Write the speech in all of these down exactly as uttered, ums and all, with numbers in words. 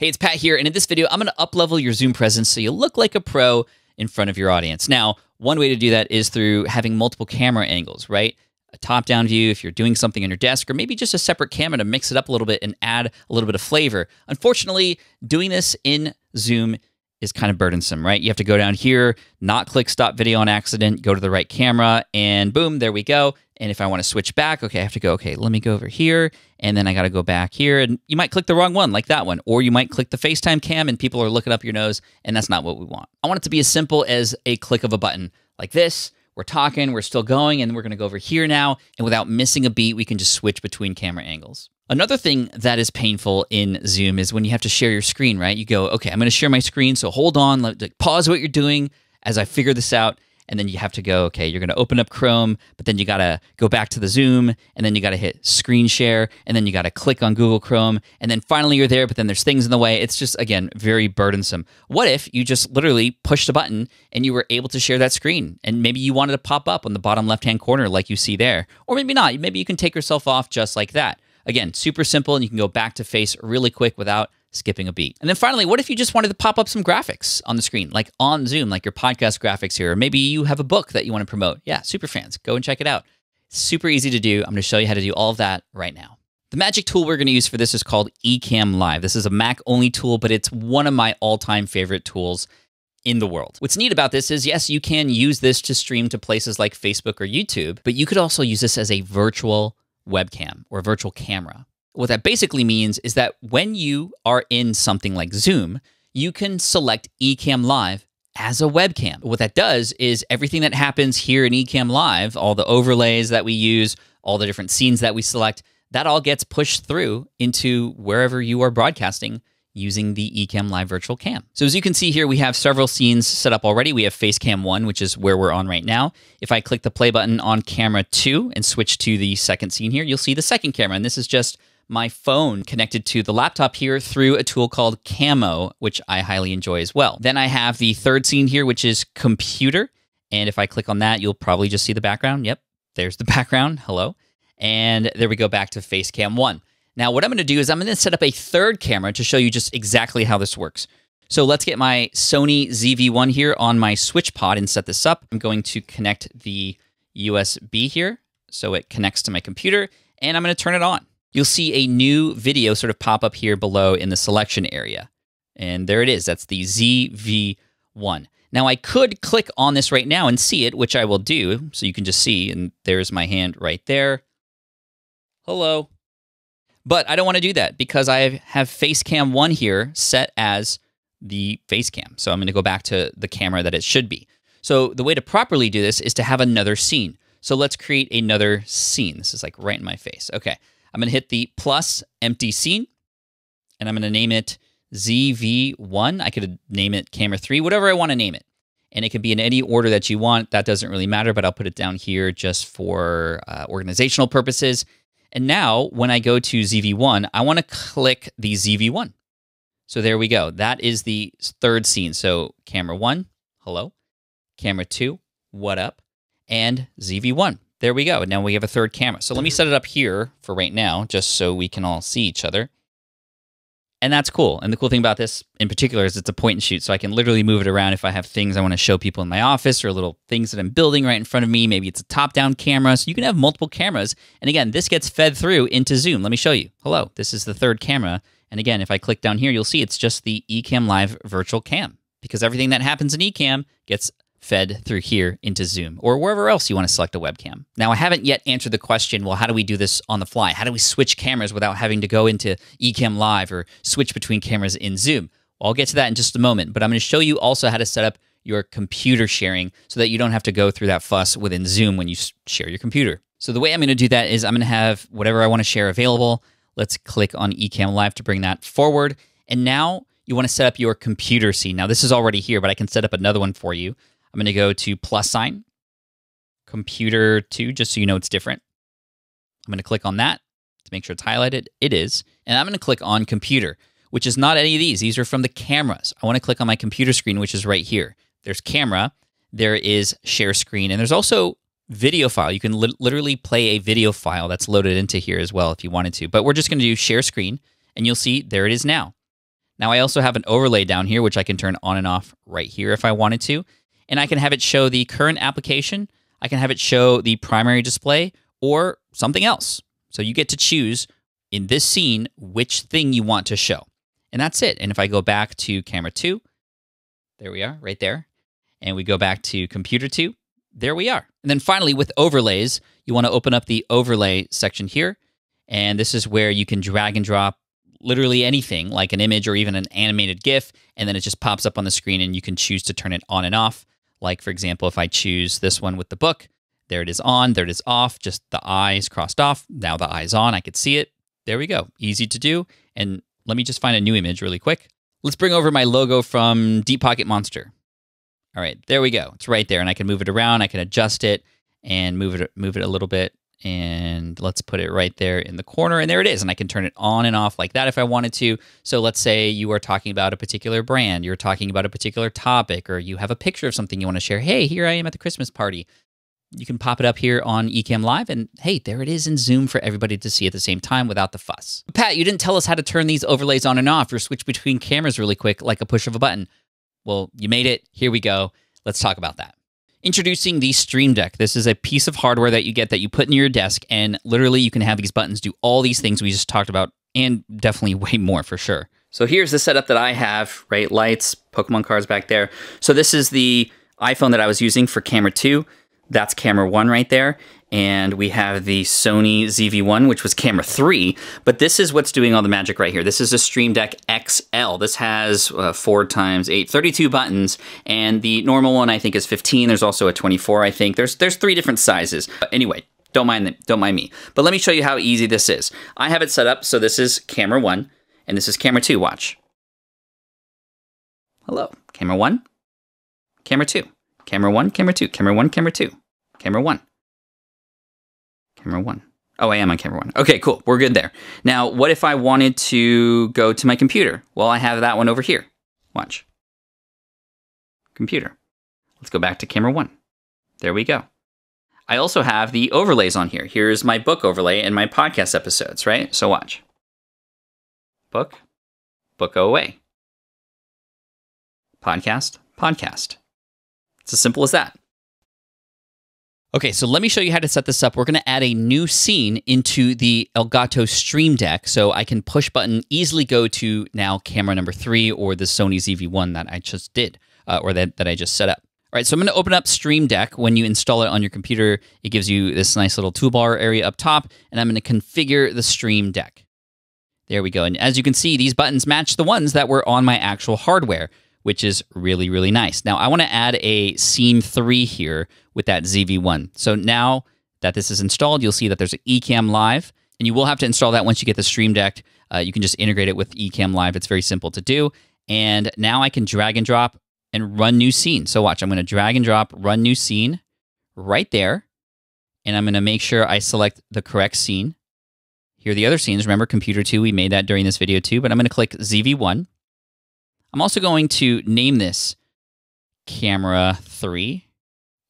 Hey, it's Pat here, and in this video, I'm gonna up-level your Zoom presence so you look like a pro in front of your audience. Now, one way to do that is through having multiple camera angles, right? A top-down view if you're doing something on your desk, or maybe just a separate camera to mix it up a little bit and add a little bit of flavor. Unfortunately, doing this in Zoom is kind of burdensome, right? You have to go down here, not click stop video on accident, go to the right camera, and boom, there we go. And if I wanna switch back, okay, I have to go, okay, let me go over here, and then I gotta go back here, and you might click the wrong one, like that one, or you might click the FaceTime cam and people are looking up your nose, and that's not what we want. I want it to be as simple as a click of a button, like this. We're talking, we're still going, and we're gonna go over here now, and without missing a beat, we can just switch between camera angles. Another thing that is painful in Zoom is when you have to share your screen, right? You go, okay, I'm gonna share my screen, so hold on, let, like, pause what you're doing as I figure this out, and then you have to go, okay, you're gonna open up Chrome, but then you gotta go back to the Zoom, and then you gotta hit screen share, and then you gotta click on Google Chrome, and then finally you're there, but then there's things in the way. It's just, again, very burdensome. What if you just literally pushed a button and you were able to share that screen, and maybe you wanted to pop up on the bottom left-hand corner like you see there, or maybe not, maybe you can take yourself off just like that. Again, super simple, and you can go back to face really quick without skipping a beat. And then finally, what if you just wanted to pop up some graphics on the screen, like on Zoom, like your podcast graphics here, or maybe you have a book that you want to promote. Yeah, super fans, go and check it out. Super easy to do. I'm gonna show you how to do all of that right now. The magic tool we're gonna use for this is called Ecamm Live. This is a Mac-only tool, but it's one of my all-time favorite tools in the world. What's neat about this is, yes, you can use this to stream to places like Facebook or YouTube, but you could also use this as a virtual webcam or a virtual camera. What that basically means is that when you are in something like Zoom, you can select Ecamm Live as a webcam. What that does is everything that happens here in Ecamm Live, all the overlays that we use, all the different scenes that we select, that all gets pushed through into wherever you are broadcasting using the Ecamm Live virtual cam. So as you can see here, we have several scenes set up already. We have Facecam one, which is where we're on right now. If I click the play button on camera two and switch to the second scene here, you'll see the second camera. And this is just my phone connected to the laptop here through a tool called Camo, which I highly enjoy as well. Then I have the third scene here, which is computer. And if I click on that, you'll probably just see the background. Yep, there's the background, hello. And there we go, back to Facecam one. Now what I'm gonna do is I'm gonna set up a third camera to show you just exactly how this works. So let's get my Sony Z V one here on my switch pod and set this up. I'm going to connect the U S B here so it connects to my computer, and I'm gonna turn it on. You'll see a new video sort of pop up here below in the selection area. And there it is, that's the Z V one. Now I could click on this right now and see it, which I will do, so you can just see, and there's my hand right there. Hello. But I don't want to do that because I have Facecam one here set as the Facecam. So I'm going to go back to the camera that it should be. So the way to properly do this is to have another scene. So let's create another scene. This is like right in my face. Okay, I'm going to hit the plus empty scene, and I'm going to name it Z V one. I could name it camera three, whatever I want to name it. And it could be in any order that you want. That doesn't really matter, but I'll put it down here just for uh, organizational purposes. And now when I go to Z V one, I wanna click the Z V one. So there we go, that is the third scene. So camera one, hello. Camera two, what up? And Z V one, there we go. And now we have a third camera. So let me set it up here for right now, just so we can all see each other. And that's cool. And the cool thing about this in particular is it's a point and shoot, so I can literally move it around if I have things I wanna show people in my office or little things that I'm building right in front of me. Maybe it's a top-down camera, so you can have multiple cameras. And again, this gets fed through into Zoom. Let me show you. Hello, this is the third camera. And again, if I click down here, you'll see it's just the Ecamm Live virtual cam, because everything that happens in Ecamm gets fed through here into Zoom or wherever else you wanna select a webcam. Now I haven't yet answered the question, well, how do we do this on the fly? How do we switch cameras without having to go into Ecamm Live or switch between cameras in Zoom? Well, I'll get to that in just a moment, but I'm gonna show you also how to set up your computer sharing so that you don't have to go through that fuss within Zoom when you share your computer. So the way I'm gonna do that is I'm gonna have whatever I wanna share available. Let's click on Ecamm Live to bring that forward. And now you wanna set up your computer scene. Now this is already here, but I can set up another one for you. I'm gonna go to plus sign, computer two, just so you know it's different. I'm gonna click on that to make sure it's highlighted. It is, and I'm gonna click on computer, which is not any of these. These are from the cameras. I wanna click on my computer screen, which is right here. There's camera, there is share screen, and there's also video file. You can li- literally play a video file that's loaded into here as well if you wanted to, but we're just gonna do share screen, and you'll see there it is now. Now I also have an overlay down here, which I can turn on and off right here if I wanted to. And I can have it show the current application. I can have it show the primary display or something else. So you get to choose in this scene which thing you want to show. And that's it. And if I go back to camera two, there we are right there. And we go back to computer two, there we are. And then finally with overlays, you want to open up the overlay section here. And this is where you can drag and drop literally anything like an image or even an animated GIF. And then it just pops up on the screen and you can choose to turn it on and off. Like for example, if I choose this one with the book, there it is on, there it is off, just the eye is crossed off. Now the eye's on, I could see it. There we go, easy to do. And let me just find a new image really quick. Let's bring over my logo from Deep Pocket Monster. All right, there we go, it's right there. And I can move it around, I can adjust it and move it, move it a little bit. And let's put it right there in the corner, and there it is. And I can turn it on and off like that if I wanted to. So let's say you are talking about a particular brand, you're talking about a particular topic, or you have a picture of something you want to share. Hey, here I am at the Christmas party. You can pop it up here on Ecamm Live, and hey, there it is in Zoom for everybody to see at the same time without the fuss. Pat, you didn't tell us how to turn these overlays on and off or switch between cameras really quick like a push of a button. Well, you made it, here we go. Let's talk about that. Introducing the Stream Deck. This is a piece of hardware that you get that you put in your desk, and literally you can have these buttons do all these things we just talked about, and definitely way more for sure. So here's the setup that I have, right? Lights, Pokemon cards back there. So this is the iPhone that I was using for camera two. That's camera one right there. And we have the Sony Z V one, which was camera three, but this is what's doing all the magic right here. This is a Stream Deck X L. This has uh, four times eight, thirty-two buttons, and the normal one I think is fifteen. There's also a twenty-four, I think. There's there's three different sizes. But anyway, don't mind them, don't mind me. But let me show you how easy this is. I have it set up, so this is camera one, and this is camera two, watch. Hello, camera one, camera two, camera one, camera two, camera one, camera two, camera one. Camera one. Oh, I am on camera one. Okay, cool, we're good there. Now, what if I wanted to go to my computer? Well, I have that one over here. Watch. Computer. Let's go back to camera one. There we go. I also have the overlays on here. Here's my book overlay and my podcast episodes, right? So watch. Book, book away. Podcast, podcast. It's as simple as that. Okay, so let me show you how to set this up. We're gonna add a new scene into the Elgato Stream Deck, so I can push button easily go to now camera number three or the Sony Z V one that I just did, uh, or that, that I just set up. All right, so I'm gonna open up Stream Deck. When you install it on your computer, it gives you this nice little toolbar area up top, and I'm gonna configure the Stream Deck. There we go, and as you can see, these buttons match the ones that were on my actual hardware, which is really, really nice. Now I wanna add a scene three here with that Z V one. So now that this is installed, you'll see that there's an Ecamm Live, and you will have to install that once you get the Stream Deck. Uh, you can just integrate it with Ecamm Live. It's very simple to do. And now I can drag and drop and run new scene. So watch, I'm gonna drag and drop, run new scene right there. And I'm gonna make sure I select the correct scene. Here are the other scenes. Remember computer two, we made that during this video too, but I'm gonna click Z V one. I'm also going to name this camera three.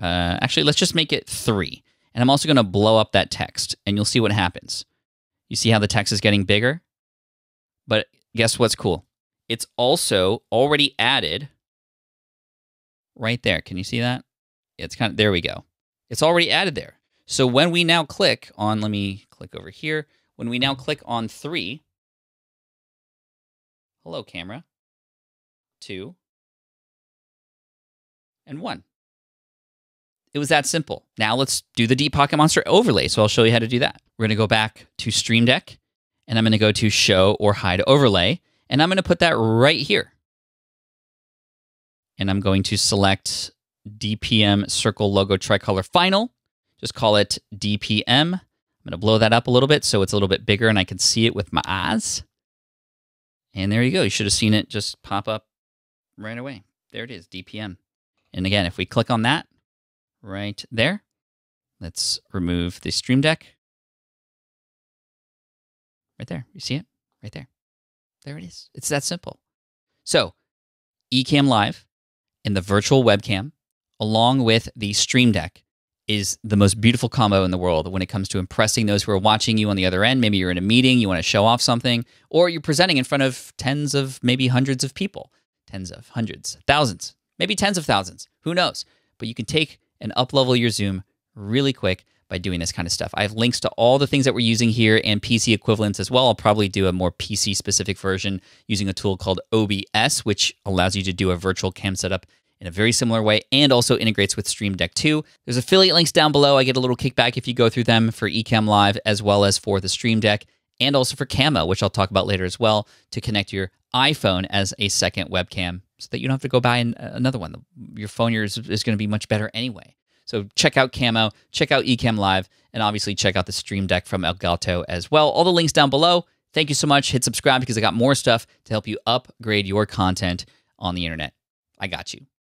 Uh, actually, let's just make it three. And I'm also gonna blow up that text and you'll see what happens. You see how the text is getting bigger? But guess what's cool? It's also already added right there. Can you see that? It's kind of, there we go. It's already added there. So when we now click on, let me click over here. When we now click on three, hello camera, two, and one. It was that simple. Now let's do the Deep Pocket Monster overlay. So I'll show you how to do that. We're gonna go back to Stream Deck, and I'm gonna go to Show or Hide Overlay, and I'm gonna put that right here. And I'm going to select D P M Circle Logo Tricolor Final. Just call it D P M. I'm gonna blow that up a little bit so it's a little bit bigger and I can see it with my eyes. And there you go. You should have seen it just pop up right away. There it is, D P M. And again, if we click on that, right there. Let's remove the Stream Deck. Right there, you see it? Right there. There it is, it's that simple. So, Ecamm Live and the virtual webcam, along with the Stream Deck, is the most beautiful combo in the world when it comes to impressing those who are watching you on the other end. Maybe you're in a meeting, you want to show off something, or you're presenting in front of tens of maybe hundreds of people, tens of hundreds, thousands, maybe tens of thousands, who knows? But you can take and up-level your Zoom really quick by doing this kind of stuff. I have links to all the things that we're using here and P C equivalents as well. I'll probably do a more P C-specific version using a tool called O B S, which allows you to do a virtual cam setup in a very similar way, and also integrates with Stream Deck two. There's affiliate links down below. I get a little kickback if you go through them for Ecamm Live, as well as for the Stream Deck, and also for Camo, which I'll talk about later as well, to connect your iPhone as a second webcam so that you don't have to go buy an, another one. Your phone is, is gonna be much better anyway. So check out Camo, check out Ecamm Live, and obviously check out the Stream Deck from Elgato as well. All the links down below. Thank you so much. Hit subscribe because I got more stuff to help you upgrade your content on the internet. I got you.